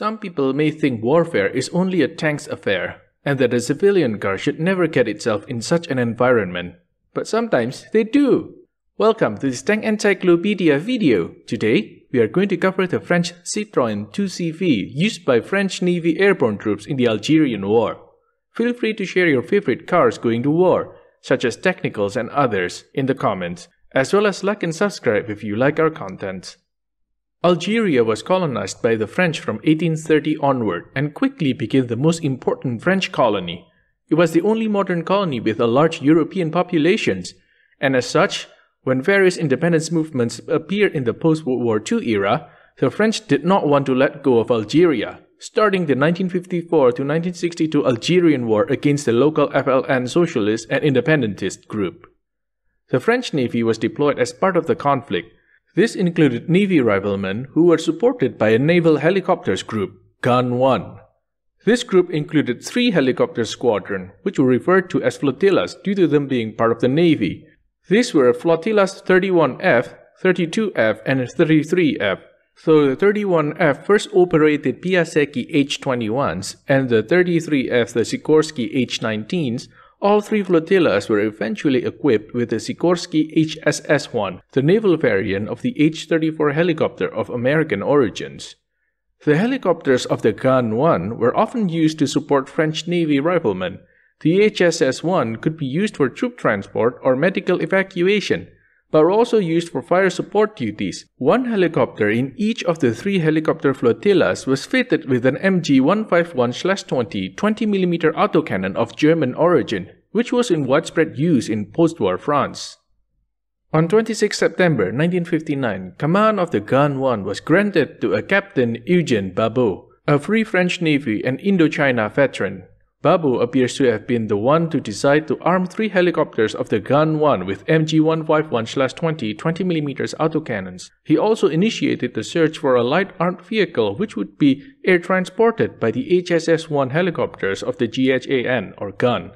Some people may think warfare is only a tank's affair, and that a civilian car should never get itself in such an environment. But sometimes they do! Welcome to this Tank Encyclopedia video. Today, we are going to cover the French Citroën 2CV used by French Navy airborne troops in the Algerian War. Feel free to share your favorite cars going to war, such as technicals and others, in the comments, as well as like and subscribe if you like our content. Algeria was colonized by the French from 1830 onward and quickly became the most important French colony. It was the only modern colony with a large European population, and as such, when various independence movements appeared in the post-World War II era, the French did not want to let go of Algeria, starting the 1954 to 1962 Algerian War against the local FLN socialist and independentist group. The French Navy was deployed as part of the conflict. This included Navy riflemen who were supported by a naval helicopters group, GHAN1. This group included 3 helicopter squadrons, which were referred to as flotillas due to them being part of the Navy. These were flotillas 31F, 32F, and 33F, though the 31F first operated Piasecki H-21s and the 33F the Sikorsky H-19s. All 3 flotillas were eventually equipped with the Sikorsky HSS-1, the naval variant of the H-34 helicopter of American origins. The helicopters of the GHAN-1 were often used to support French Navy riflemen. The HSS-1 could be used for troop transport or medical evacuation, but were also used for fire support duties. 1 helicopter in each of the 3 helicopter flotillas was fitted with an MG 151/20 20mm autocannon of German origin, which was in widespread use in post-war France. On 26 September 1959, command of the GHAN-1 was granted to a Captain Eugène Babot, a Free French Navy and Indochina veteran. Babot appears to have been the one to decide to arm 3 helicopters of the GHAN-1 with MG 151/20 20mm autocannons. He also initiated the search for a light armed vehicle which would be air transported by the HSS-1 helicopters of the GHAN or GHAN.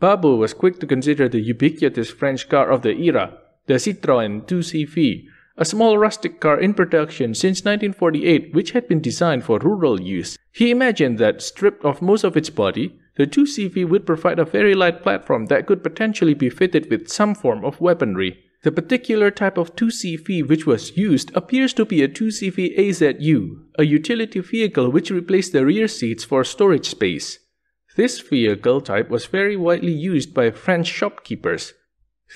Babot was quick to consider the ubiquitous French car of the era, the Citroën 2CV, a small rustic car in production since 1948 which had been designed for rural use. He imagined that, stripped of most of its body, the 2CV would provide a very light platform that could potentially be fitted with some form of weaponry. The particular type of 2CV which was used appears to be a 2CV AZU, a utility vehicle which replaced the rear seats for storage space. This vehicle type was very widely used by French shopkeepers.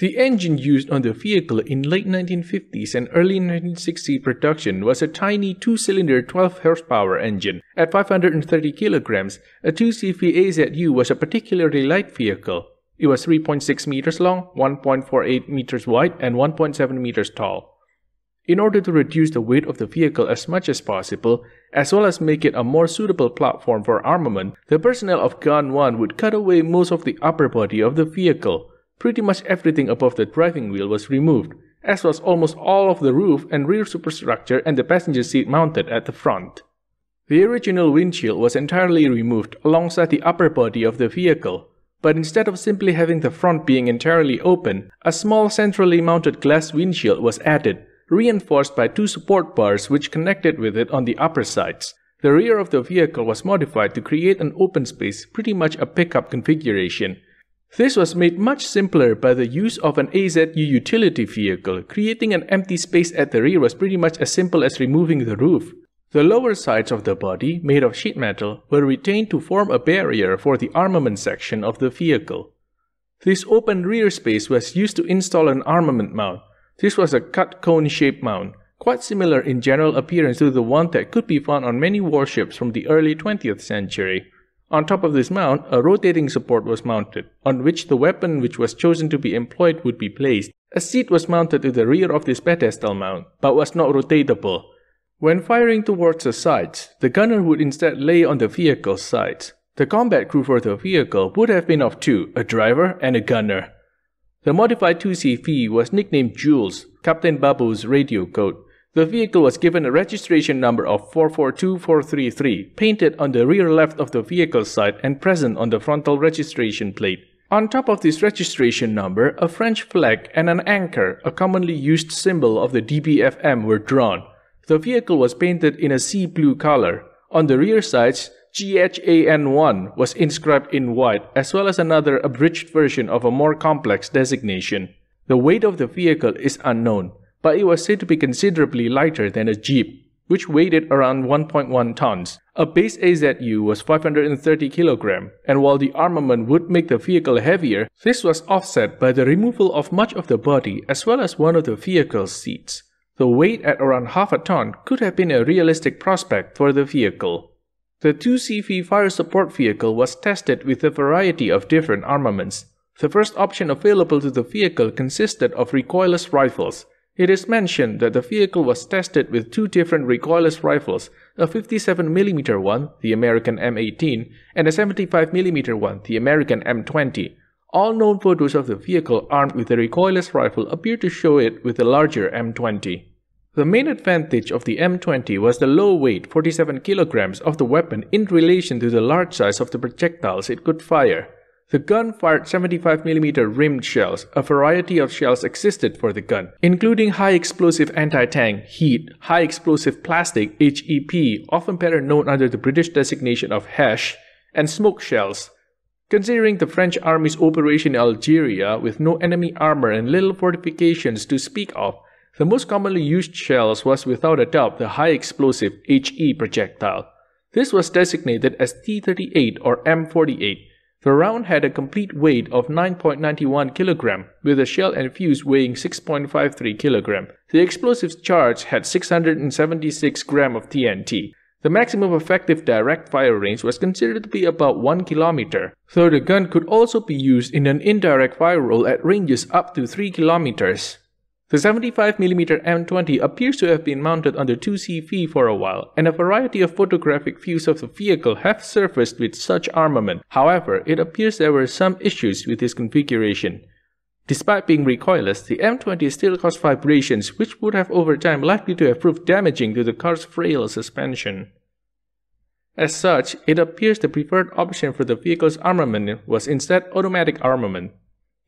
The engine used on the vehicle in late 1950s and early 1960 production was a tiny 2-cylinder 12-horsepower engine. At 530 kilograms, a 2CV AZU was a particularly light vehicle. It was 3.6 meters long, 1.48 meters wide, and 1.7 meters tall. In order to reduce the weight of the vehicle as much as possible, as well as make it a more suitable platform for armament, the personnel of GHAN-1 would cut away most of the upper body of the vehicle. Pretty much everything above the driving wheel was removed, as was almost all of the roof and rear superstructure and the passenger seat mounted at the front. The original windshield was entirely removed alongside the upper body of the vehicle, but instead of simply having the front being entirely open, a small centrally mounted glass windshield was added, reinforced by 2 support bars which connected with it on the upper sides. The rear of the vehicle was modified to create an open space, pretty much a pickup configuration. This was made much simpler by the use of an AZU utility vehicle. Creating an empty space at the rear was pretty much as simple as removing the roof. The lower sides of the body, made of sheet metal, were retained to form a barrier for the armament section of the vehicle. This open rear space was used to install an armament mount. This was a cut cone-shaped mount, quite similar in general appearance to the one that could be found on many warships from the early 20th century. On top of this mount, a rotating support was mounted, on which the weapon which was chosen to be employed would be placed. A seat was mounted to the rear of this pedestal mount, but was not rotatable. When firing towards the sides, the gunner would instead lay on the vehicle's sides. The combat crew for the vehicle would have been of 2, a driver and a gunner. The modified 2CV was nicknamed Jules, Captain Babot's radio code. The vehicle was given a registration number of 442433, painted on the rear left of the vehicle side and present on the frontal registration plate. On top of this registration number, a French flag and an anchor, a commonly used symbol of the DBFM, were drawn. The vehicle was painted in a sea blue color. On the rear sides, GHAN1 was inscribed in white, as well as another abridged version of a more complex designation. The weight of the vehicle is unknown, but it was said to be considerably lighter than a Jeep, which weighed around 1.1 tons. A base AZU was 530 kg, and while the armament would make the vehicle heavier, this was offset by the removal of much of the body as well as one of the vehicle's seats. The weight at around half a ton could have been a realistic prospect for the vehicle. The 2CV fire support vehicle was tested with a variety of different armaments. The first option available to the vehicle consisted of recoilless rifles. It is mentioned that the vehicle was tested with two different recoilless rifles, a 57mm one, the American M18, and a 75mm one, the American M20. All known photos of the vehicle armed with a recoilless rifle appear to show it with a larger M20. The main advantage of the M20 was the low weight, 47 kg, of the weapon in relation to the large size of the projectiles it could fire. The gun fired 75mm rimmed shells. A variety of shells existed for the gun, including high explosive anti-tank, HEAT, high explosive plastic, HEP, often better known under the British designation of HESH, and smoke shells. Considering the French army's operation in Algeria with no enemy armor and little fortifications to speak of, the most commonly used shells was without a doubt the high explosive HE projectile. This was designated as T-38 or M48. The round had a complete weight of 9.91 kg, with the shell and fuse weighing 6.53 kg. The explosive's charge had 676 grams of TNT. The maximum effective direct fire range was considered to be about 1 km, though the gun could also be used in an indirect fire role at ranges up to 3 km. The 75mm M20 appears to have been mounted on the 2CV for a while, and a variety of photographic views of the vehicle have surfaced with such armament. However, it appears there were some issues with this configuration. Despite being recoilless, the M20 still caused vibrations which would have over time likely to have proved damaging to the car's frail suspension. As such, it appears the preferred option for the vehicle's armament was instead automatic armament.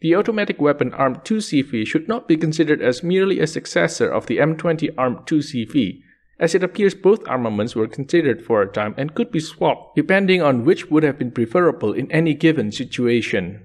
The automatic weapon-armed 2CV should not be considered as merely a successor of the M20-armed 2CV, as it appears both armaments were considered for a time and could be swapped depending on which would have been preferable in any given situation.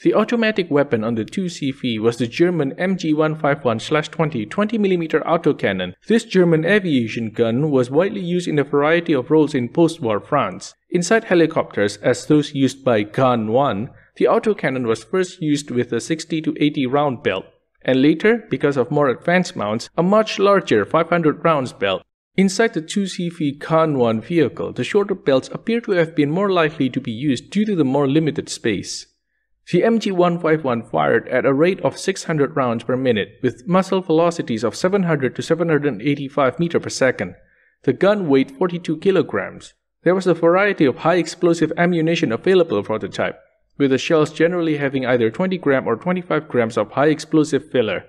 The automatic weapon on the 2CV was the German MG 151/20 20mm autocannon. This German aviation gun was widely used in a variety of roles in post-war France. Inside helicopters, as those used by GHAN1, the autocannon was first used with a 60 to 80 round belt, and later, because of more advanced mounts, a much larger 500 rounds belt. Inside the 2CV GHAN1 vehicle, the shorter belts appear to have been more likely to be used due to the more limited space. The MG 151 fired at a rate of 600 rounds per minute, with muzzle velocities of 700 to 785 meters per second. The gun weighed 42 kilograms. There was a variety of high explosive ammunition available for the type, with the shells generally having either 20 grams or 25 grams of high explosive filler.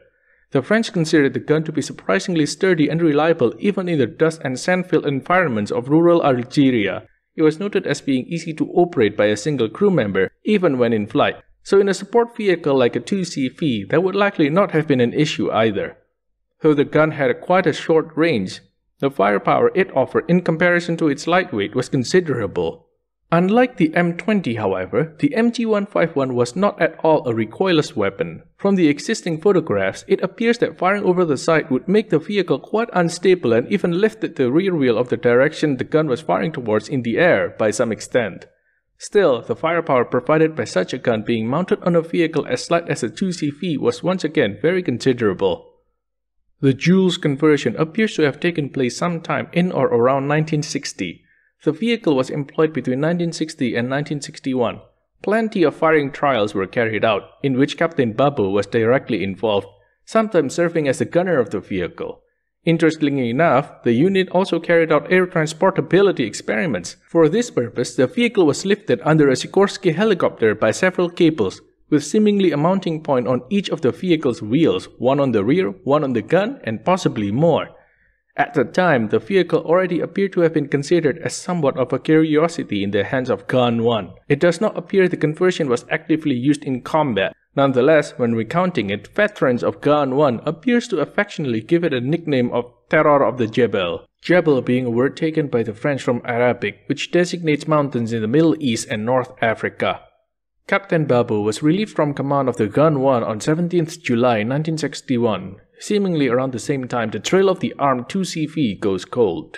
The French considered the gun to be surprisingly sturdy and reliable even in the dust and sand-filled environments of rural Algeria. It was noted as being easy to operate by a single crew member, even when in flight. So in a support vehicle like a 2CV, that would likely not have been an issue either. Though the gun had quite a short range, the firepower it offered in comparison to its lightweight was considerable. Unlike the M20, however, the MG151 was not at all a recoilless weapon. From the existing photographs, it appears that firing over the side would make the vehicle quite unstable and even lifted the rear wheel of the direction the gun was firing towards in the air by some extent. Still, the firepower provided by such a gun being mounted on a vehicle as light as a 2CV was once again very considerable. The Joule's conversion appears to have taken place sometime in or around 1960. The vehicle was employed between 1960 and 1961. Plenty of firing trials were carried out, in which Captain Babot was directly involved, sometimes serving as the gunner of the vehicle. Interestingly enough, the unit also carried out air transportability experiments. For this purpose, the vehicle was lifted under a Sikorsky helicopter by several cables, with seemingly a mounting point on each of the vehicle's wheels, one on the rear, one on the gun, and possibly more. At the time, the vehicle already appeared to have been considered as somewhat of a curiosity in the hands of GHAN1. It does not appear the conversion was actively used in combat. Nonetheless, when recounting it, veterans of GHAN1 appears to affectionately give it a nickname of Terror of the Jebel. Jebel being a word taken by the French from Arabic, which designates mountains in the Middle East and North Africa. Captain Babot was relieved from command of the GHAN1 on 17th July 1961, seemingly around the same time the trail of the armed 2CV goes cold.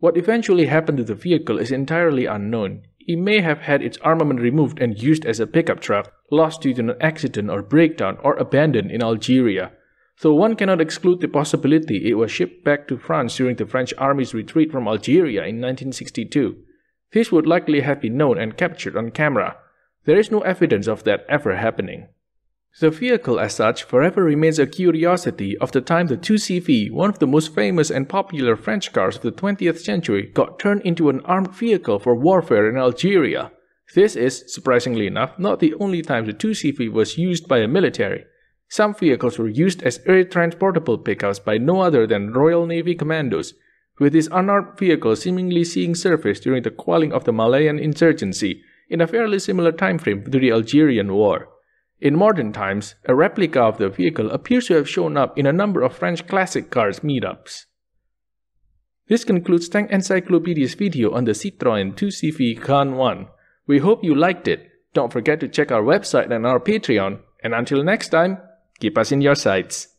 What eventually happened to the vehicle is entirely unknown. It may have had its armament removed and used as a pickup truck, lost due to an accident or breakdown, or abandoned in Algeria. Though one cannot exclude the possibility it was shipped back to France during the French army's retreat from Algeria in 1962. This would likely have been known and captured on camera. There is no evidence of that ever happening. The vehicle as such forever remains a curiosity of the time the 2CV, one of the most famous and popular French cars of the 20th century, got turned into an armed vehicle for warfare in Algeria. This is, surprisingly enough, not the only time the 2CV was used by the military. Some vehicles were used as air transportable pickups by no other than Royal Navy commandos, with this unarmed vehicle seemingly seeing service during the quelling of the Malayan insurgency in a fairly similar time frame to the Algerian War. In modern times, a replica of the vehicle appears to have shown up in a number of French classic cars meetups. This concludes Tank Encyclopedia's video on the Citroën 2CV GHAN1. We hope you liked it. Don't forget to check our website and our Patreon, and until next time, keep us in your sights.